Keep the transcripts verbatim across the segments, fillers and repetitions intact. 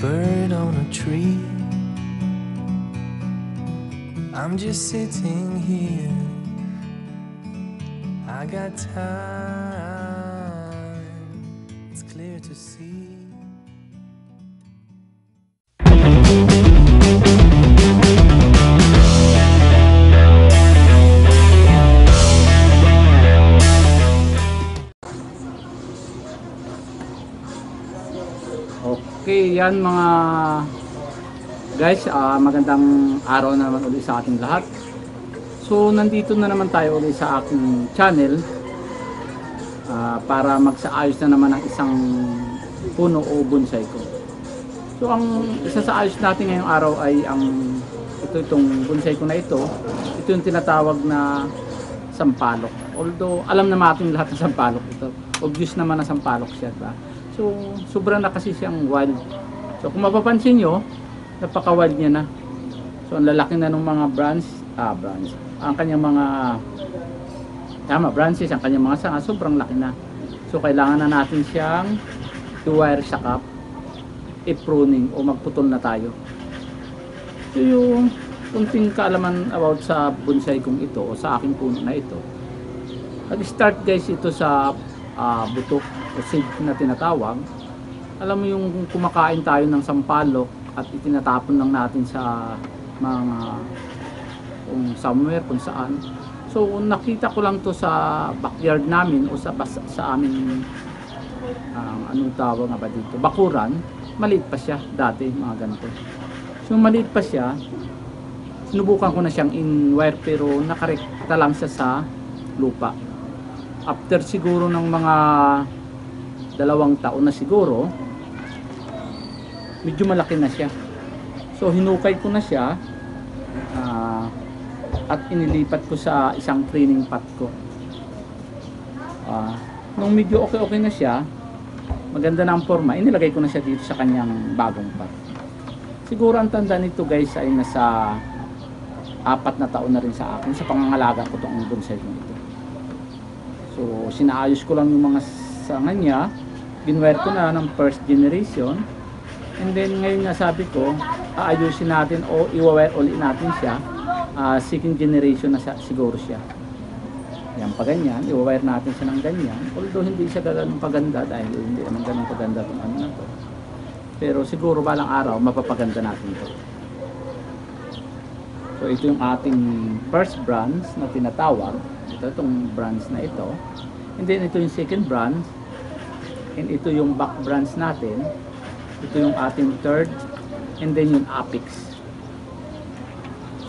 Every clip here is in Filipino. bird on a tree. I'm just sitting here, I got time, it's clear to see. Okay, yan mga guys, uh, magandang araw na naman ulit sa ating lahat. So, nandito na naman tayo ulit sa aking channel uh, para magsaayos na naman ang isang puno o bonsai ko. So, ang isa sa ayos natin ngayong araw ay ang ito itong bonsai ko na ito. Ito yung tinatawag na sampalok. Although, alam na natin lahat ng sampalok ito. Obvious naman na sampalok siya, ba? So, sobra na kasi siyang wild. So, kung mapapansin nyo, napaka-wild niya na. So, ang lalaki na ng mga branch, ah, branch, ang kanyang mga, tama, branches, ang kanyang mga sanga, sobrang laki na. So, kailangan na natin siyang i-wire sa cup, i-pruning, o magputol na tayo. So, yung kunting kaalaman about sa bonsai kong ito, o sa aking puno na ito. Nag-start guys ito sa uh, buto. Seed na tinatawag. Alam mo yung kumakain tayo ng sampalok at itinatapon lang natin sa mga kung somewhere kung saan. So nakita ko lang to sa backyard namin o sa sa, sa amin um, anong tawag nga ba dito? Bakuran. Maliit pa siya dati, mga ganito. So maliit pa siya. Sinubukan ko na siyang in-wire pero nakarekta lang siya sa lupa. After siguro ng mga dalawang taon na siguro, medyo malaki na siya. So hinukay ko na siya uh, at inilipat ko sa isang training pot ko. Uh, nung medyo okay-okay na siya, maganda na ang forma, inilagay ko na siya dito sa kanyang bagong pot. Siguro ang tanda nito guys ay nasa apat na taon na rin sa akin sa pangangalaga ko itong bonsai nito. So sinaayos ko lang yung mga sanga niya. Binwire ko na ng first generation and then ngayon nga sabi ko aayusin natin o iwawire ulit natin siya, uh, second generation na siya, siguro siya yan pa ganyan, iwawire natin siya ng ganyan, although hindi siya ganun paganda dahil hindi naman ganun paganda kung ano na to, pero siguro balang araw mapapaganda natin to. So ito yung ating first branch na tinatawag, ito itong branch na ito, and then ito yung second branch. And ito yung back branch natin. Ito yung ating third. And then yung apex.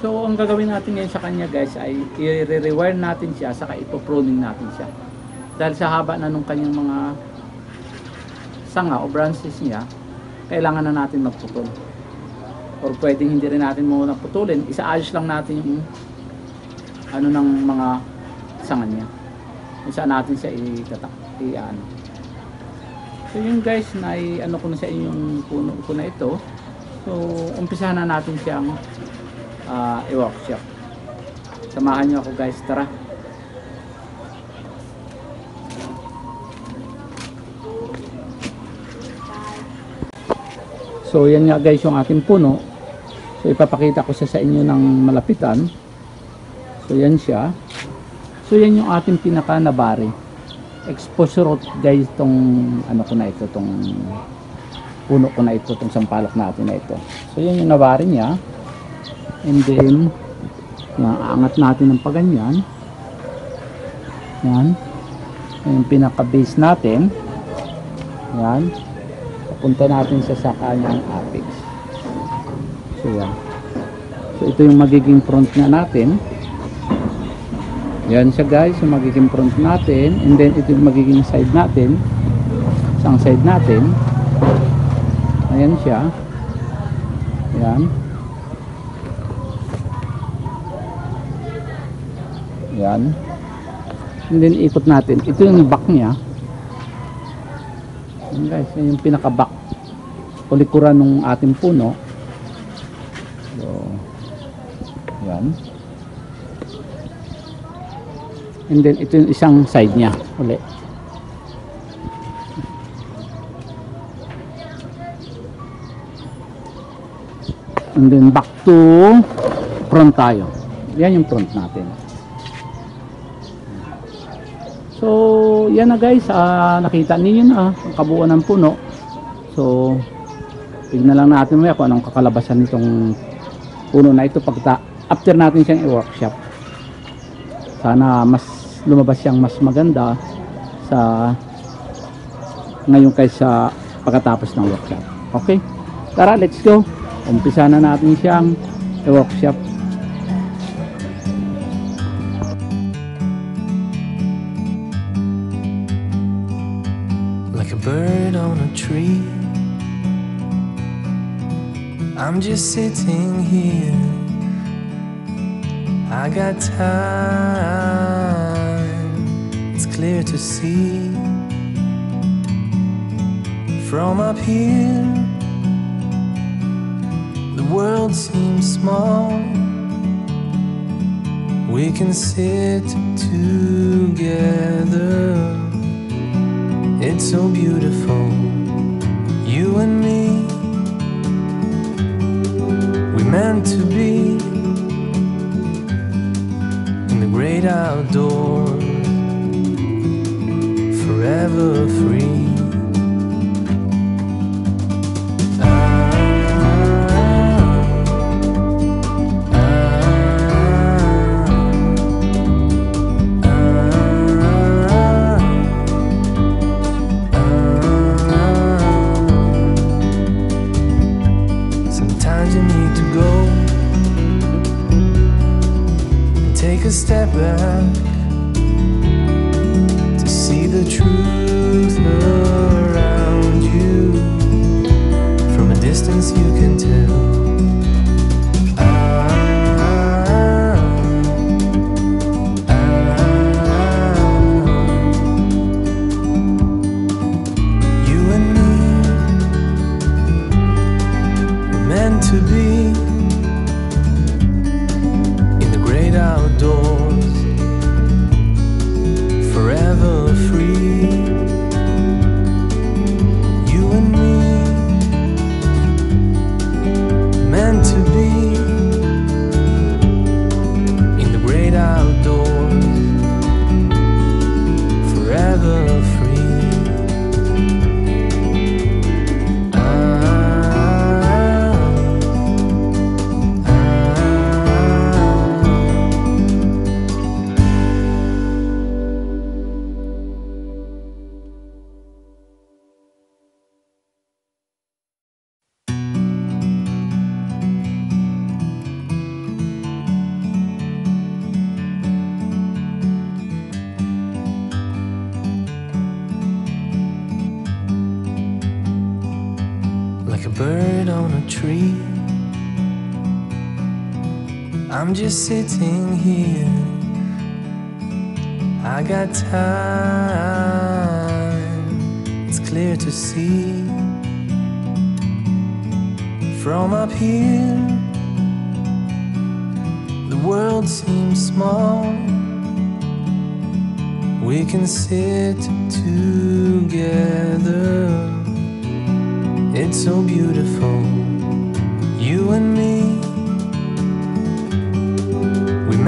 So, ang gagawin natin ngayon sa kanya guys ay i-rewire natin siya saka ipopruning natin siya. Dahil sa haba na nung kanyang mga sanga o branches niya, kailangan na natin magputol. Or pwedeng hindi rin natin muna putulin. Isaayos lang natin yung ano ng mga sanga niya. Isa natin siya itatak. I-ano. So yun guys, na ano ko na sa inyong puno ko na ito. So umpisahan na natin siyang uh, i-workshop. Samahan nyo ako guys, tara. So yan nga guys yung ating puno. So ipapakita ko siya sa inyo ng malapitan. So yan siya. So yan yung ating pinaka nabari. Exposure root guys itong ano ko na ito, itong puno ko na ito, itong sampalok natin na ito. So yun yung nabari niya. And then aangat natin ng paganyan. Yan. Yung pinaka base natin. Yan. Papunta natin sa saka ng apex. So yan. So ito yung magiging front na natin. Yan siya guys, yung magiging front natin, and then ito yung magiging side natin, isang side natin. Ayan siya. Ayan. Ayan. And then ikot natin. Ito yung back niya. Ayan guys, yung pinaka-back o likuran ng ating puno. So, ayan. And then ito yung isang side niya uli. and then back to front tayo. Yan yung front natin. So yan na guys, uh, nakita ninyo na ang kabuuan ng puno. So tignan lang natin may kung anong kakalabasan nitong puno na ito pagta after natin siyang i-workshop. Sana mas lumabas siyang mas maganda sa ngayon kaysa pagkatapos ng workshop. Okay? Tara, let's go. Umpisa na natin siyang workshop. Like a bird on a tree, I'm just sitting here. I got time, it's clear to see. From up here, the world seems small. We can sit together, it's so beautiful, you and me. We're meant to be in the great outdoors, forever free. Step back to see the truth around you. From a distance you can tell. ah, ah, ah. You and me were meant to be. Bird on a tree, I'm just sitting here. I got time, it's clear to see. From up here, the world seems small. We can sit together, it's so beautiful, you and me. We're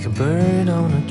like a bird on a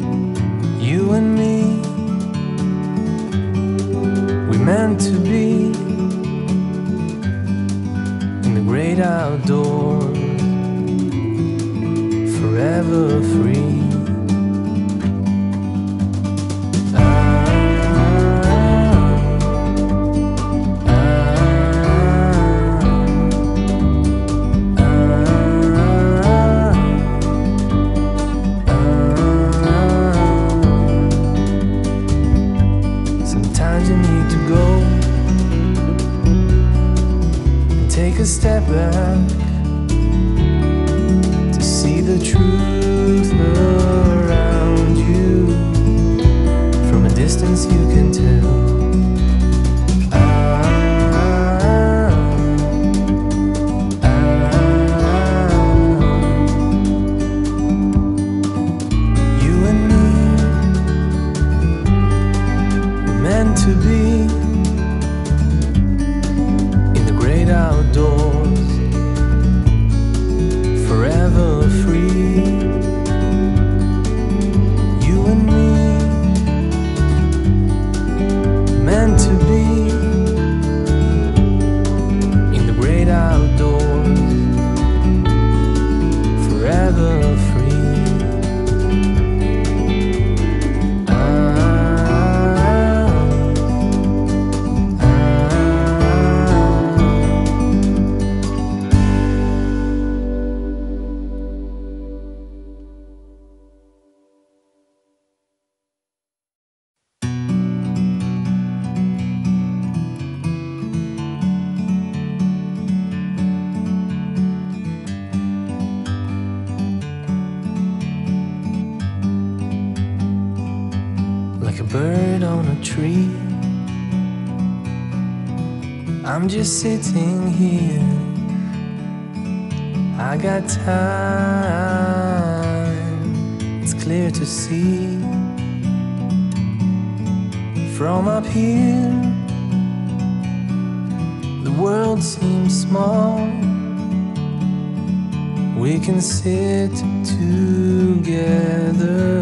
you and me. We meant to be in the great outdoors, forever free. A step back to see the truth around you. From a distance you can tell. Ah, ah, ah. You and me were meant to be. Outdoors, forever free. You and me, meant to be in the great outdoors, forever free. Bird on a tree, I'm just sitting here, I got time, it's clear to see. From up here, the world seems small. We can sit together,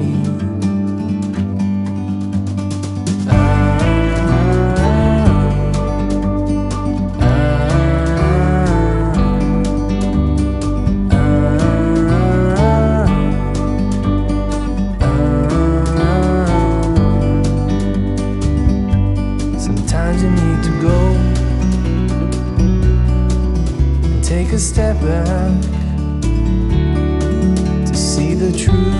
Take a step back to see the truth.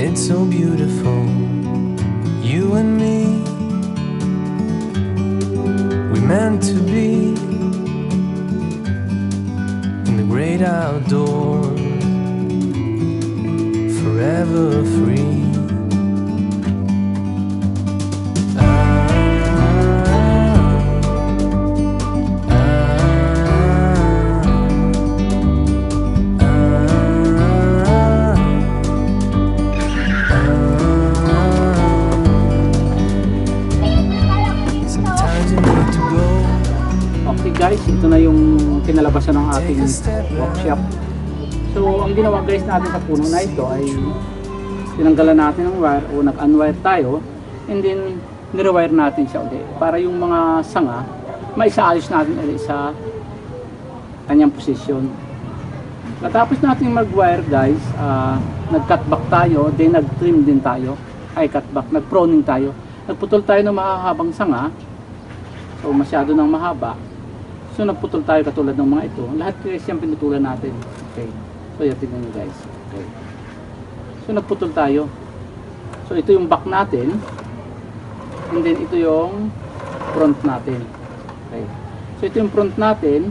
it's so beautiful, you and me. We're meant to be in the great outdoors, forever free. Okay guys, ito na yung kinalabasan ng ating workshop. So ang ginawa guys natin sa puno na ito ay tinanggalan natin ng wire o nag-unwire tayo, and then nirewire natin siya ulit para yung mga sanga maisaalis natin ulit sa kanyang posisyon. Natapos natin mag-wire guys, uh, nag-cutback tayo, then nag-trim din tayo, ay cutback, nag-proning tayo, nagputol tayo ng mahahabang sanga, so masyado ng mahaba. So nagputol tayo katulad ng mga ito. Lahat guys yung pinutulan natin. Okay. So yan, tignan nyo guys. Okay. So nagputol tayo. So ito yung back natin. And then ito yung front natin. Okay. So ito yung front natin.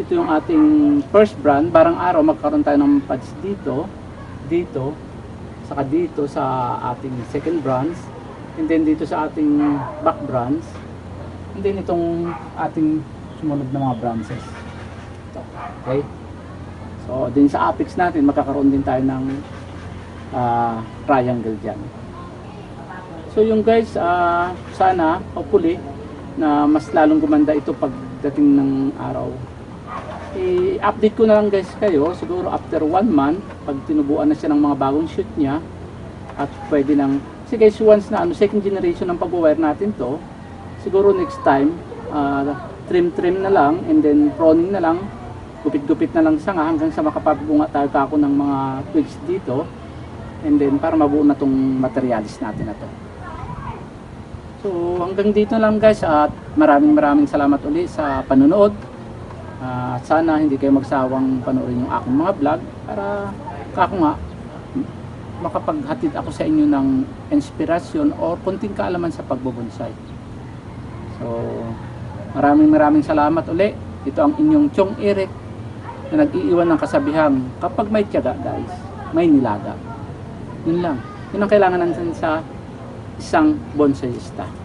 Ito yung ating first brand. Barang araw magkaroon tayo ng pads dito. Dito. Saka dito sa ating second brands. And then dito sa ating back brands. And then itong ating sumunod na mga branches. Okay? So, din sa apex natin, magkakaroon din tayo ng uh, triangle dyan. So, yung guys, uh, sana, hopefully, na mas lalong gumanda ito pagdating ng araw. I-update ko na lang guys kayo, siguro after one month, pag tinubuan na siya ng mga bagong shoot niya, at pwede nang, kasi guys, once na ano, second generation ng pag-wire natin to, siguro next time, uh, trim-trim na lang, and then proning na lang, gupit-gupit na lang sanga hanggang sa makapabunga tayo ako ng mga twigs dito, and then para mabuo na itong materialis natin na to. So hanggang dito lang guys, at maraming maraming salamat ulit sa panunood. Uh, sana hindi kayo magsawang panoorin yung aking mga vlog para ako nga makapaghatid ako sa inyo ng inspirasyon or konting kaalaman sa pagbubonsai. So maraming maraming salamat uli. Ito ang inyong Tsong Eric na nag-iiwan ng kasabihang kapag may tiyaga guys, may nilaga. Yun lang. Yun ang kailangan natin sa isang bonsaista.